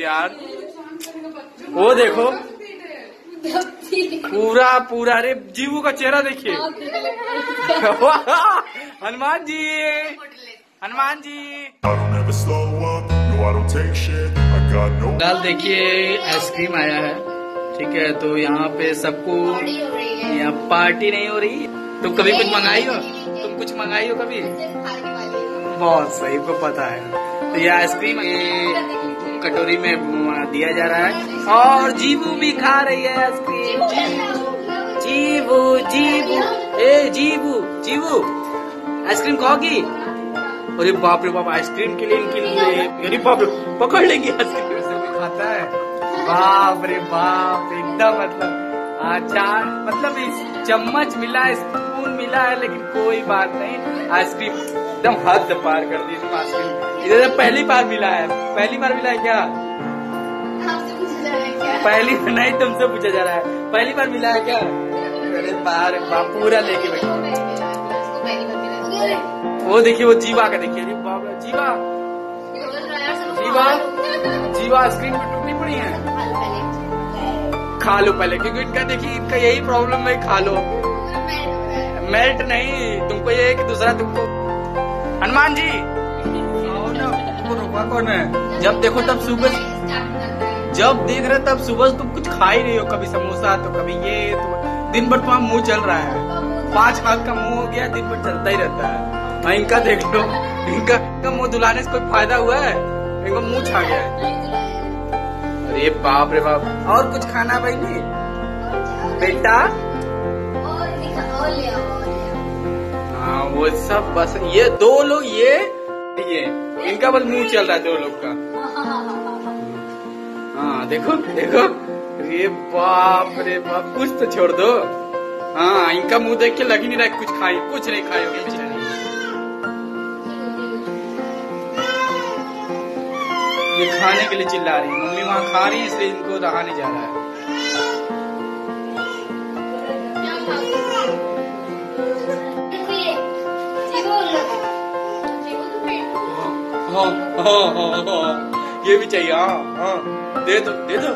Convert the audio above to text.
यार वो देखो पूरा पूरा, अरे जीवू का चेहरा देखिए। हनुमान जी, हनुमान जी दाल देखिए, आइसक्रीम आया है। ठीक है, तो यहाँ पे सबको यहाँ पार्टी नहीं हो रही। तुम कभी कुछ मंगाई हो? तुम कुछ मंगाई हो कभी? बहुत सही, को पता है। तो ये आइसक्रीम कटोरी में दिया जा रहा है और जीवू भी खा रही है आइसक्रीम। जीवू जीवू ए जीवू जीवू आइसक्रीम खाओगी? अरे बाप रे बाप, आइसक्रीम के लिए इनकी, अरे बाप रे, पकड़ लेंगी आइसक्रीम से भी खाता है। बाप रे बाप, एकदम मतलब आचार, मतलब इस चम्मच मिला, स्पून मिला है, लेकिन कोई बात नहीं, आइसक्रीम एकदम हद पार कर दी। आइसक्रीम इधर पहली बार मिला है, पहली बार मिला है क्या? आपसे पूछा जा रहा है क्या? पहली बार नहीं, तुमसे पूछा जा रहा है। पहली बार मिला है क्या? अरे बार पूरा लेके बैठे। वो देखिए, वो जीवा का देखिए। अरे बाप रे, जीवा जीवा जीवा आइसक्रीम में टूटनी पड़ी है। खा लो पहले, क्योंकि इनका देखिए, इनका यही प्रॉब्लम है, खा लो। मेल्ट नहीं, तुमको ये एक दूसरा, तुमको हनुमान जी रोका कौन है? जब देखो तब सुबह, जब देख रहे तब सुबह तुम कुछ खा ही रही हो, कभी समोसा तो कभी ये, तो दिन भर तुम्हारा मुंह चल रहा है। 5 साल का मुंह हो गया, दिन भर चलता ही रहता है। और इनका देख लो, इनका मुंह धुलाने से कोई फायदा हुआ है? इनका मुंह छा गया है। अरे बाप रे बाप, और कुछ खाना भाई जी बेटा? हाँ वो सब, बस ये 2 लोग, ये इनका बस मुंह चल रहा है 2 लोग का। हाँ देखो देखो, रे बाप रे बाप, कुछ तो छोड़ दो। हाँ इनका मुंह देख के लग ही नहीं रहा कुछ खाए, कुछ नहीं खाए होगी। ये खाने के लिए चिल्ला रही है, मम्मी वहाँ खा रही है, इसलिए इनको रहा नहीं जा रहा है। हाँ हाँ हाँ हाँ, ये भी चाहिए। हाँ, दे दो दे दो।